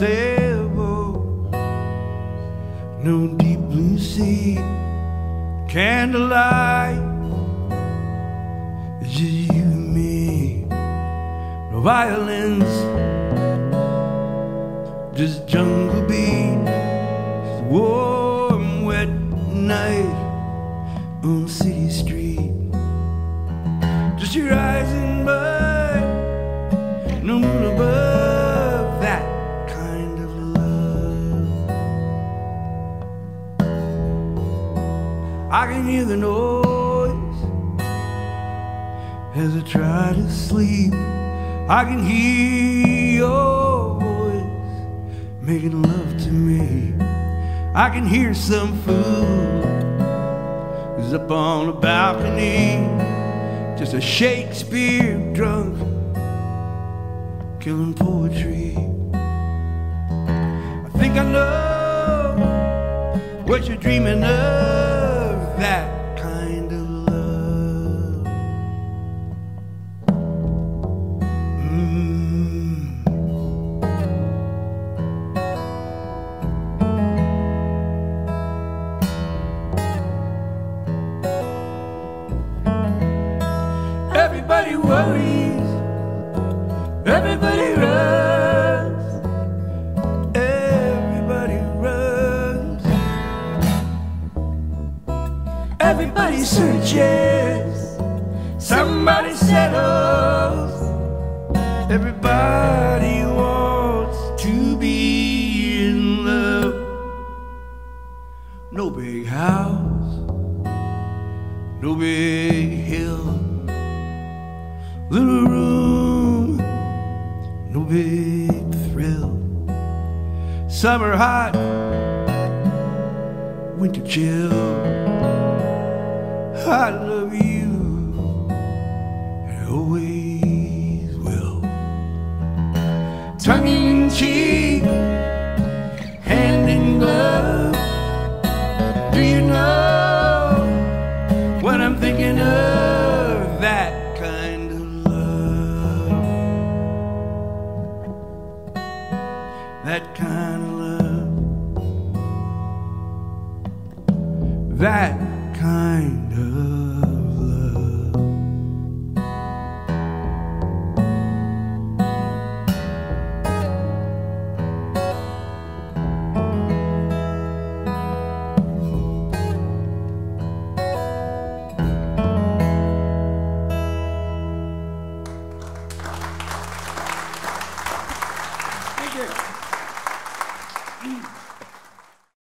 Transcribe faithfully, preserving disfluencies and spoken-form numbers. sailboat, no deep blue sea, candlelight, it's just you and me. No violins, just jungle beats, warm wet night on the city street. Just your eyes and mine, no moon above. I can hear the noise as I try to sleep. I can hear your voice making love to me. I can hear some fool who's up on the balcony, just a Shakespeare drunk, killing poetry. I think I know what you're dreaming of, that kind of love. mm. Everybody worries, everybody runs, everybody runs, everybody searches, somebody settles, everybody wants to be in love. No big house, no big hill, little room, no big thrill. Summer hot, winter chill, I love you and always will. Tongue in cheek, hand in glove, do you know what I'm thinking of? That kind of love, that kind of love, that kind of love. Thank you.